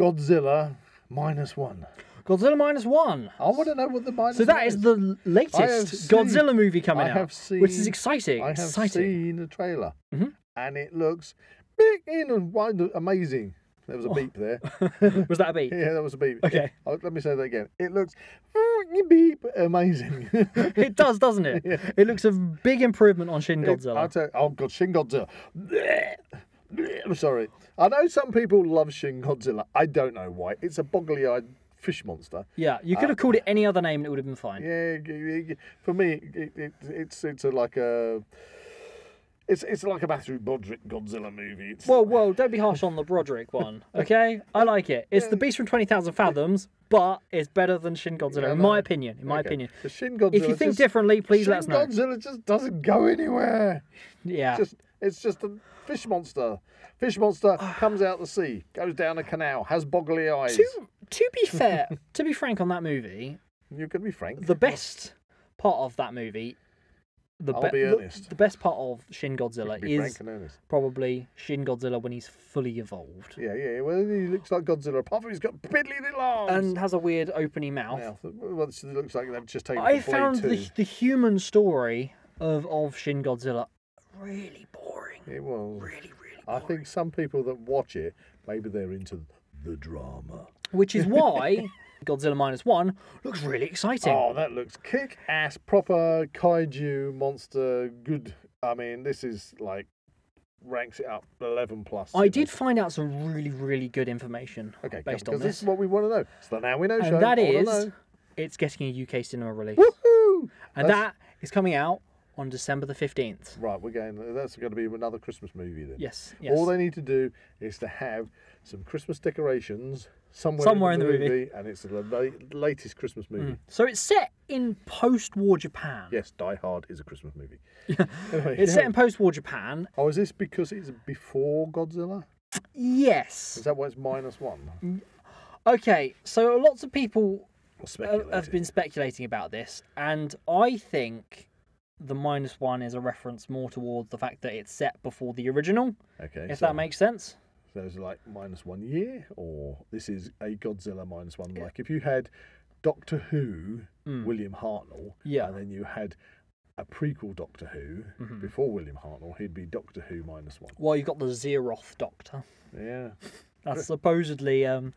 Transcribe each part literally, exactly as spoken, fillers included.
Godzilla Minus One. Godzilla Minus One. I want to know what the minus so that is. is the latest seen, Godzilla movie coming I out, seen, which is exciting. I have exciting. seen the trailer, mm-hmm. and it looks big in and wide, amazing. There was a oh. beep there. Was that a beep? Yeah, that was a beep. Okay. Yeah. Let me say that again. It looks beep amazing. It does, doesn't it? Yeah. It looks a big improvement on Shin Godzilla. It, I'll tell you, oh God, Shin Godzilla. I'm sorry. I know some people love Shin Godzilla. I don't know why. It's a boggly-eyed fish monster. Yeah, you could have uh, called it any other name and it would have been fine. Yeah, for me, it, it, it's it's a, like a... It's it's like a Matthew Broderick Godzilla movie. It's whoa, whoa, don't be harsh on the Broderick one, okay? I like it. It's yeah. the Beast from Twenty Thousand Fathoms, but it's better than Shin Godzilla, yeah, in my opinion. In okay. my opinion. The Shin Godzilla, if you think just, differently, please Shin let us know. Godzilla just doesn't go anywhere. Yeah. It's just, it's just a fish monster. Fish monster comes out the sea, goes down a canal, has boggly eyes. To, to be fair, to be frank on that movie... You can be frank. The best part of that movie... The I'll be, be earnest. The, the best part of Shin Godzilla is probably Shin Godzilla when he's fully evolved. Yeah, yeah. Well, he looks like Godzilla, apart from he's got piddly little arms and has a weird opening mouth. mouth. Well, it looks like they've just taken. I found the, the human story of of Shin Godzilla really boring. It was really, really. Boring. I think some people that watch it, maybe they're into the drama, which is why. Godzilla Minus One looks really exciting. Oh, that looks kick-ass, proper kaiju monster. Good. I mean, this is like ranks it up eleven plus. I did know. find out some really, really good information. Okay, based on this. This is what we want to know. So now we know. And show. that I is, it's getting a U K cinema release. Woohoo! And that's... that is coming out on December the fifteenth. Right, we're going. That's going to be another Christmas movie then. Yes. yes. All they need to do is to have some Christmas decorations. Somewhere, Somewhere in the, in the movie. movie, and it's the la latest Christmas movie. Mm. So it's set in post-war Japan. Yes, Die Hard is a Christmas movie. Yeah. Anyway, it's yeah. set in post-war Japan. Oh, is this because it's before Godzilla? Yes. Is that why it's minus one? Okay, so lots of people have been speculating about this, and I think the minus one is a reference more towards the fact that it's set before the original. Okay. If so. that makes sense. So there's like minus one year, or this is a Godzilla minus one. Yeah. Like if you had Doctor Who, mm. William Hartnell, yeah. and then you had a prequel Doctor Who mm-hmm. before William Hartnell, he'd be Doctor Who minus one. Well, you've got the Zeroth Doctor. Yeah. That's supposedly um,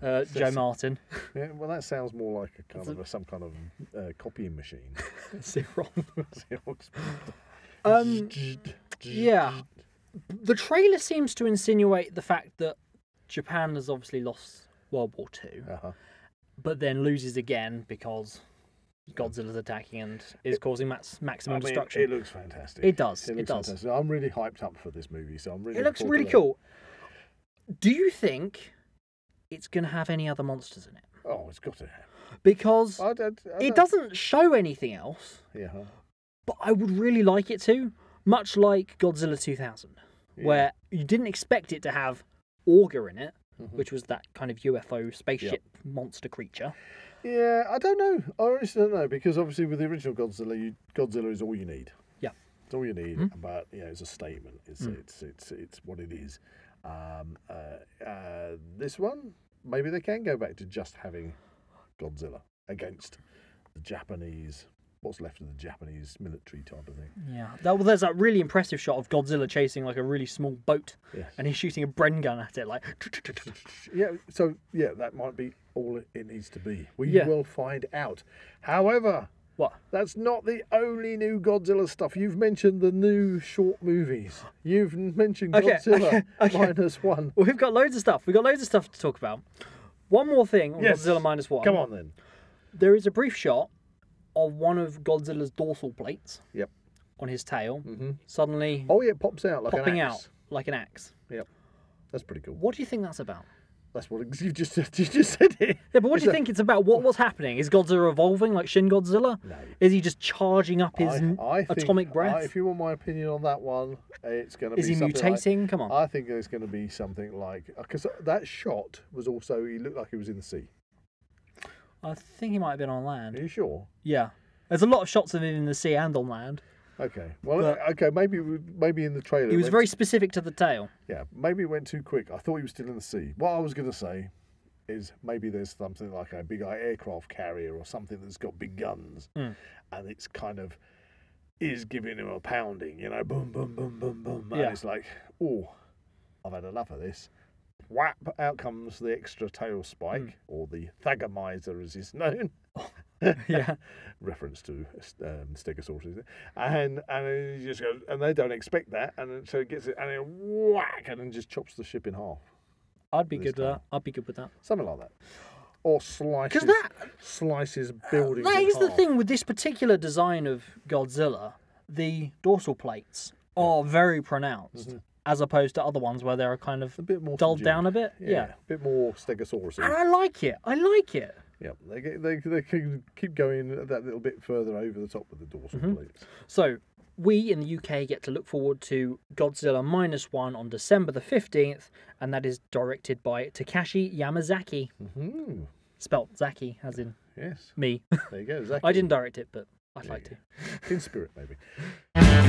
uh, Joe Martin. Yeah, well, that sounds more like a kind of a, some kind of uh, copying machine. Xerox. Xerox. Um, yeah. The trailer seems to insinuate the fact that Japan has obviously lost World War Two, uh-huh. but then loses again because Godzilla's attacking and is it, causing max, maximum I mean, destruction. It looks fantastic. It does. It, it does. Fantastic. I'm really hyped up for this movie, so I'm really. It looks really cool. Do you think it's going to have any other monsters in it? Oh, it's got to have. Because I don't, I don't... it doesn't show anything else. Yeah. But I would really like it to. Much like Godzilla two thousand, yeah. where you didn't expect it to have Auger in it, mm-hmm. which was that kind of U F O spaceship yep. monster creature. Yeah, I don't know. I honestly don't know, because obviously with the original Godzilla, you, Godzilla is all you need. Yeah. It's all you need, mm-hmm. but you know, it's a statement. It's, mm. it's, it's, it's what it is. Um, uh, uh, this one, maybe they can go back to just having Godzilla against the Japanese... What's left of the Japanese military type of thing. Yeah. That, well, there's that really impressive shot of Godzilla chasing like a really small boat, yes. and he's shooting a Bren gun at it, like. Yeah. So yeah, that might be all it needs to be. We yeah. will find out. However, what? That's not the only new Godzilla stuff. You've mentioned the new short movies. You've mentioned okay, Godzilla okay, okay. Minus One. Well, we've got loads of stuff. We've got loads of stuff to talk about. One more thing on yes. Godzilla Minus One. Come on then. There is a brief shot of one of Godzilla's dorsal plates. Yep. On his tail. Mm-hmm. Suddenly. Oh yeah, it pops out like popping an axe. out like an axe. Yep. That's pretty cool. What do you think that's about? That's what you just you just said it. Yeah, but what it's do you a... think it's about? What what's happening? Is Godzilla evolving like Shin Godzilla? No. Is he just charging up his I, I think, atomic breath? I, if you want my opinion on that one, it's going to be. Is he mutating? Like, come on. I think there's going to be something like because that shot was also he looked like he was in the sea. I think he might have been on land. Are you sure? Yeah. There's a lot of shots of him in the sea and on land. Okay. Well, but okay, maybe maybe in the trailer. He was very specific to the tail. Yeah, maybe it went too quick. I thought he was still in the sea. What I was going to say is maybe there's something like a big aircraft carrier or something that's got big guns, mm. and it's kind of is giving him a pounding, you know, boom, boom, boom, boom, boom. And yeah. it's like, oh, I've had enough of this. Whap, out comes the extra tail spike, mm. or the thagomizer as it's known. Yeah, reference to um, stegosaurus, isn't it? And and you just go, and they don't expect that, and so it gets it, and it whack, and then just chops the ship in half. I'd be good. Uh, I'd be good with that. Something like that, or slices. Because that slices buildings. Uh, that in is half. The thing with this particular design of Godzilla. The dorsal plates are yeah. very pronounced. Mm-hmm. As opposed to other ones where they're kind of a bit more dulled congealed. down a bit. Yeah, yeah. A bit more stegosaurus. And I like it. I like it. Yeah, they, they, they can keep going that little bit further over the top of the dorsal mm-hmm. plates. So, we in the U K get to look forward to Godzilla Minus One on December the fifteenth, and that is directed by Takashi Yamazaki. Mm-hmm. Spelt Zaki, as in yes. me. There you go, Zaki. I didn't direct it, but I'd there like to. In spirit, maybe.